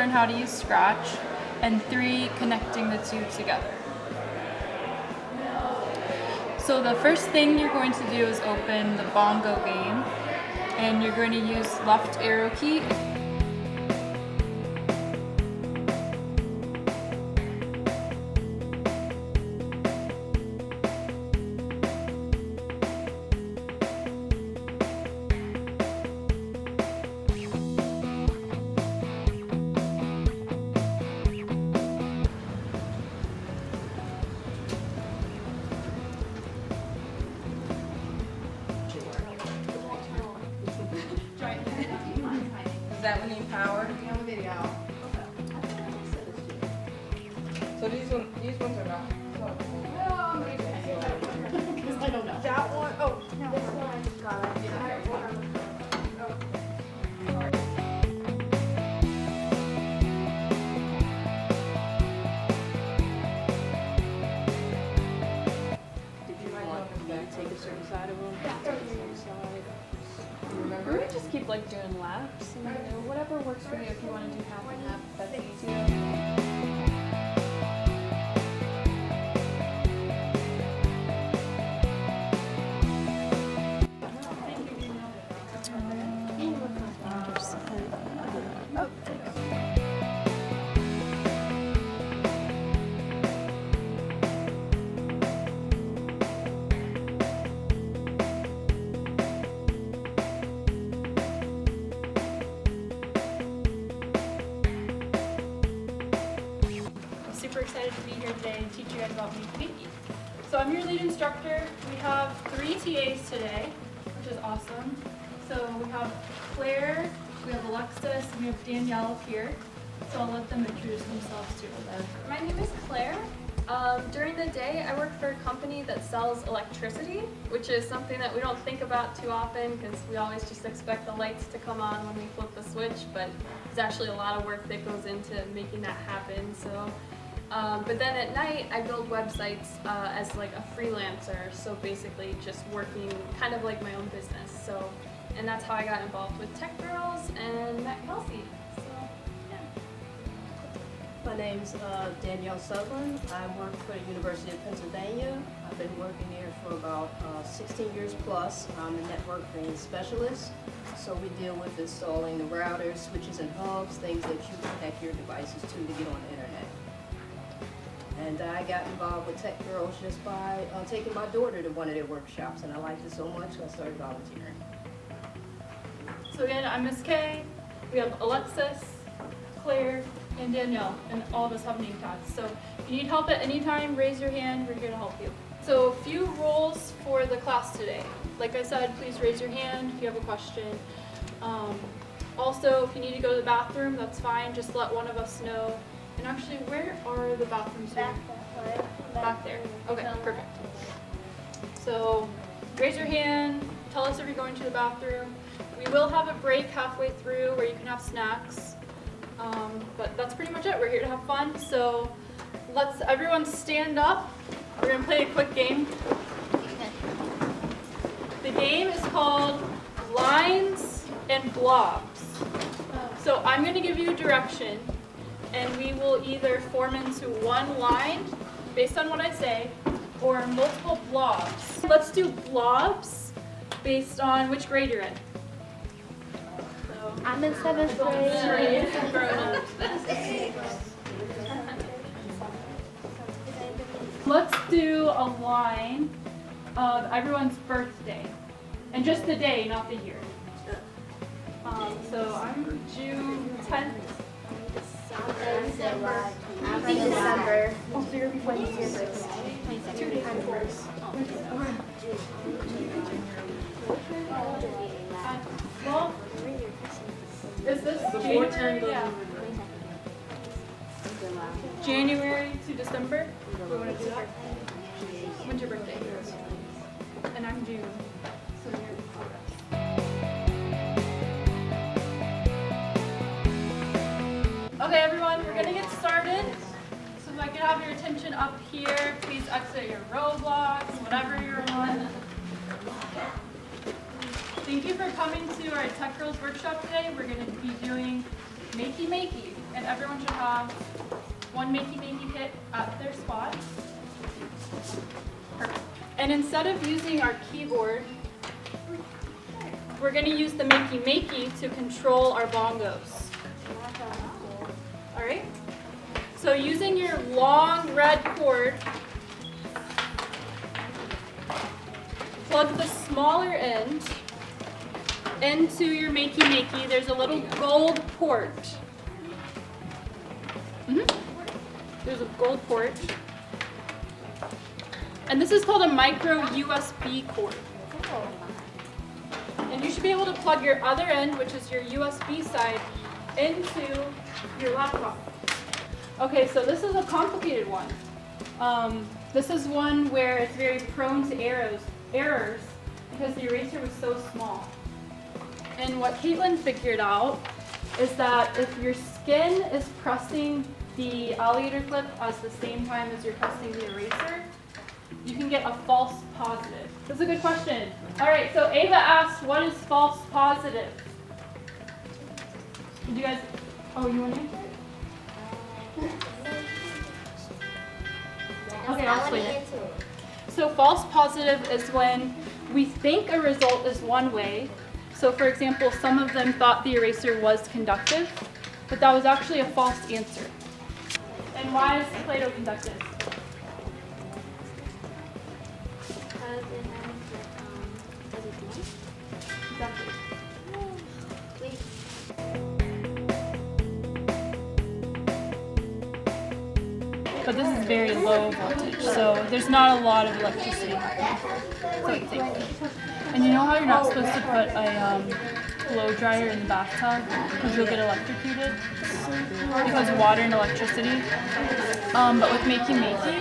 learn how to use Scratch, and 3, connecting the two together. So the first thing you're going to do is open the Bongo game, and you're going to use left arrow key. Does that one need power? No video. So these ones are not. I don't know. That one. Oh, no. This one. Got it. Yeah. Did you want to take a certain side of them? Yeah. Or we just keep like doing laps, and you know, whatever works for you. If you want to do half and half, that's easy. Excited to be here today and teach you guys about Makey Makey. So I'm your lead instructor. We have 3 TAs today, which is awesome. So we have Claire, we have Alexis, and we have Danielle up here. So I'll let them introduce themselves to them. My name is Claire. During the day, I work for a company that sells electricity, which is something that we don't think about too often because we always just expect the lights to come on when we flip the switch, but there's actually a lot of work that goes into making that happen. So. But then at night, I build websites as like a freelancer, so basically just working kind of like my own business. So, and that's how I got involved with TechGirlz and Matt Kelsey. So, yeah. My name's Danielle Sutherland. I work for the University of Pennsylvania. I've been working here for about 16 years plus. I'm a networking specialist, so we deal with installing the routers, switches, and hubs, things that you connect your devices to get on the internet. And I got involved with TechGirlz just by taking my daughter to one of their workshops, and I liked it so much I started volunteering. So again, I'm Miss Kay, we have Alexis, Claire, and Danielle, and all of us have name tags. So if you need help at any time, raise your hand, we're here to help you. So a few rules for the class today. Like I said, please raise your hand if you have a question. Also, if you need to go to the bathroom, that's fine, just let one of us know. And actually, where are the bathrooms here? Back there. Okay, perfect. So raise your hand, tell us if you're going to the bathroom. We will have a break halfway through where you can have snacks. But that's pretty much it. We're here to have fun. So let's everyone stand up. We're going to play a quick game. The game is called Lines and Blobs. So I'm going to give you a direction, and we will either form into one line, based on what I say, or multiple blobs. Let's do blobs based on which grade you're in. So I'm in 7th grade. Let's do a line of everyone's birthday, and just the day, not the year. So I'm June 10th. December. Oh, so you're before this year's birthday. 2 days before. Well, is this January? Yeah. January to December? We want to do that? When's your birthday? And I'm June. So you're okay, everyone, we're gonna get started. So if I could have your attention up here, please exit your Roblox, whatever you're on. Thank you for coming to our TechGirlz workshop today. We're gonna be doing Makey Makey. and everyone should have one Makey Makey kit at their spot. Perfect. And instead of using our keyboard, we're going to use the Makey Makey to control our bongos. All right? So using your long red cord, plug the smaller end into your Makey Makey. There's a little gold port. There's a gold port. And this is called a micro USB cord. And you should be able to plug your other end, which is your USB side, into your laptop. Okay, so this is a complicated one. This is one where it's very prone to errors because the eraser was so small. And what Caitlin figured out is that if your skin is pressing the alligator clip at the same time as you're pressing the eraser, you can get a false positive. That's a good question. All right, so Ava asked, what is false positive? Do you guys, you want to answer it? Okay, I'll explain it. So false positive is when we think a result is one way. So for example, some of them thought the eraser was conductive, but that was actually a false answer. And why is Play-Doh conductive? Exactly. But this is very low voltage, so there's not a lot of electricity happening. And you know how you're not supposed to put a blow dryer in the bathtub because you'll get electrocuted because water and electricity? But with Makey Makey,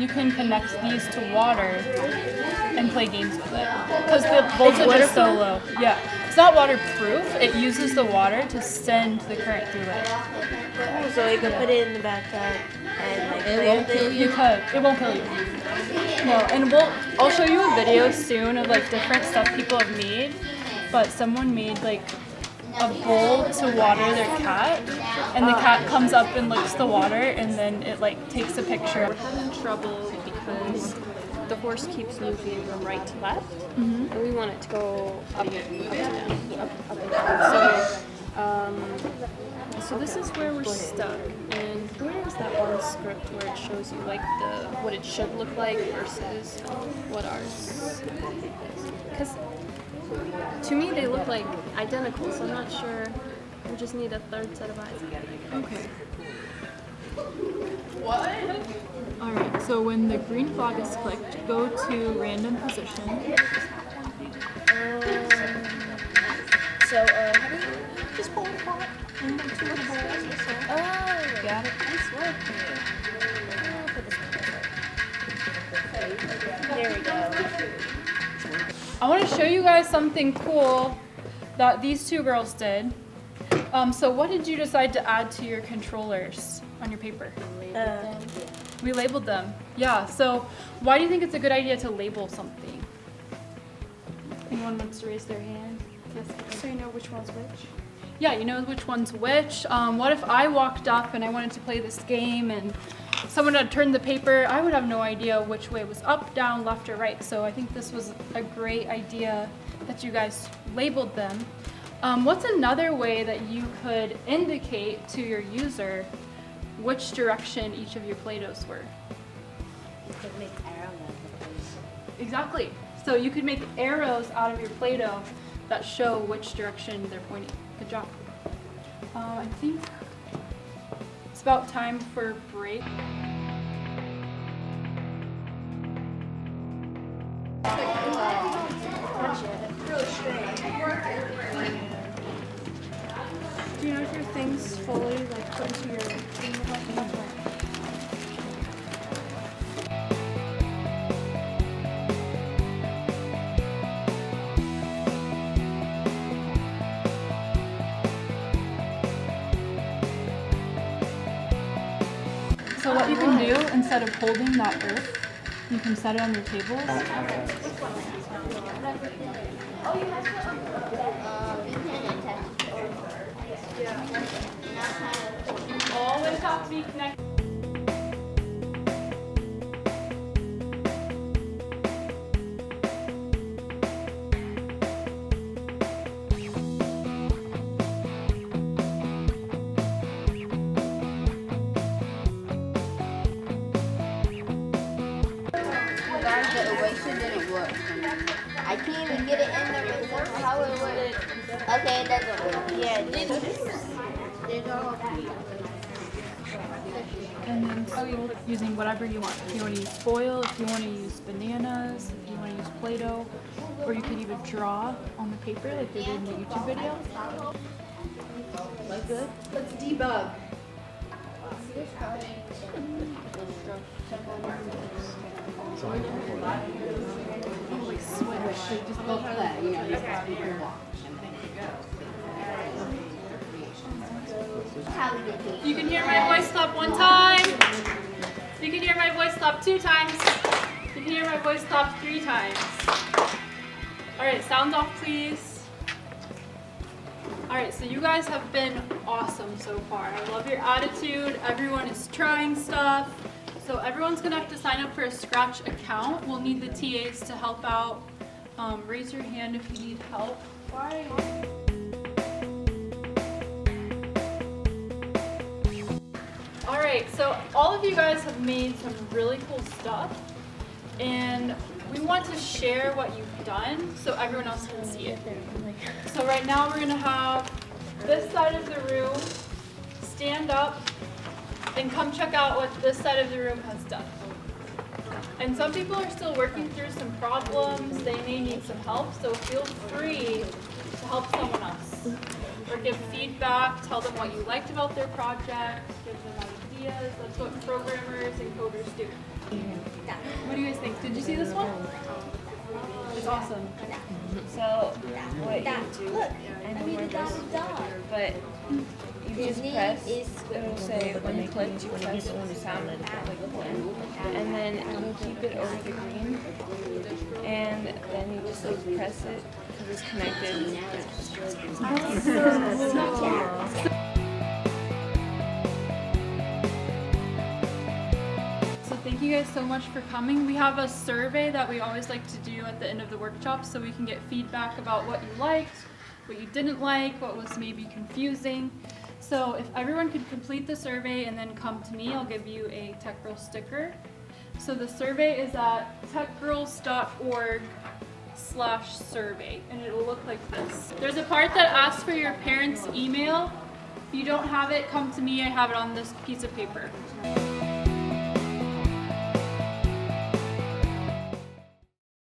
you can connect these to water and play games with it because the voltage is so low. Yeah, it's not waterproof. It uses the water to send the current through it. Oh, so you can put it in the bathtub and like it won't kill you. It won't kill you. No, and I'll show you a video soon of like different stuff people have made. But someone made like a bowl to water their cat, and the cat comes up and licks the water, and then it like takes a picture. We're having trouble because the horse keeps moving from right to left, and we want it to go up and down, up and down. So this is where we're stuck. And where is that one script where it shows you like what it should look like versus what ours is? Because to me, they look like identical, so I'm not sure. We just need a third set of eyes again, I guess. Okay. What? All right, so when the green flag is clicked, go to random position. How do you just pull the pot and then two of the balls? Oh, got it. Nice work. There we go. I want to show you guys something cool that these two girls did. So what did you decide to add to your controllers on your paper? We labeled them. Yeah, so why do you think it's a good idea to label something? Anyone wants to raise their hand? Yes. So you know which one's which? Yeah, you know which one's which. What if I walked up and I wanted to play this game and someone had turned the paper, I would have no idea which way was up, down, left, or right. So I think this was a great idea that you guys labeled them. What's another way that you could indicate to your user which direction each of your Play-Dohs were? You could make arrows out of the Play-Doh. Exactly. So you could make arrows out of your Play-Doh that show which direction they're pointing. Good job. I think it's about time for break. Do you know if your thing's fully like put into your thing? So what you can do, instead of holding that earth, you can set it on your table. always have to be connected. The eraser didn't work. I can't even get it in the eraser. How would it work? Okay, it doesn't work. Yeah, it didn't. And then so using whatever you want. If you want to use foil, if you want to use bananas, if you want to use Play-Doh, or you could even draw on the paper like they did in the YouTube video. Good. Let's debug. Just go for that, you know, you can watch and then you go. You can hear my voice stop one time. You can hear my voice stop two times. You can hear my voice stop three times. Alright, sound off please. Alright, so you guys have been awesome so far. I love your attitude. Everyone is trying stuff. So everyone's going to have to sign up for a Scratch account. We'll need the TAs to help out. Raise your hand if you need help. Bye. Alright, so all of you guys have made some really cool stuff. And we want to share what you've done so everyone else can see it. So right now we're going to have this side of the room stand up and come check out what this side of the room has done. And some people are still working through some problems, they may need some help, so feel free to help someone else. Or give feedback, tell them what you liked about their project, give them ideas, that's what programmers and coders do. What do you guys think? Did you see this one? It's awesome. So, what you do, I mean, but you just press, it'll say when you click, you press on the sound, and then you keep it over the green, and then you just press it because it's connected. So thank you guys so much for coming. We have a survey that we always like to do at the end of the workshop so we can get feedback about what you liked, what you didn't like, what was maybe confusing. So if everyone could complete the survey and then come to me, I'll give you a TechGirlz sticker. So the survey is at techgirlz.org/survey, and it will look like this. There's a part that asks for your parents' email. If you don't have it, come to me. I have it on this piece of paper.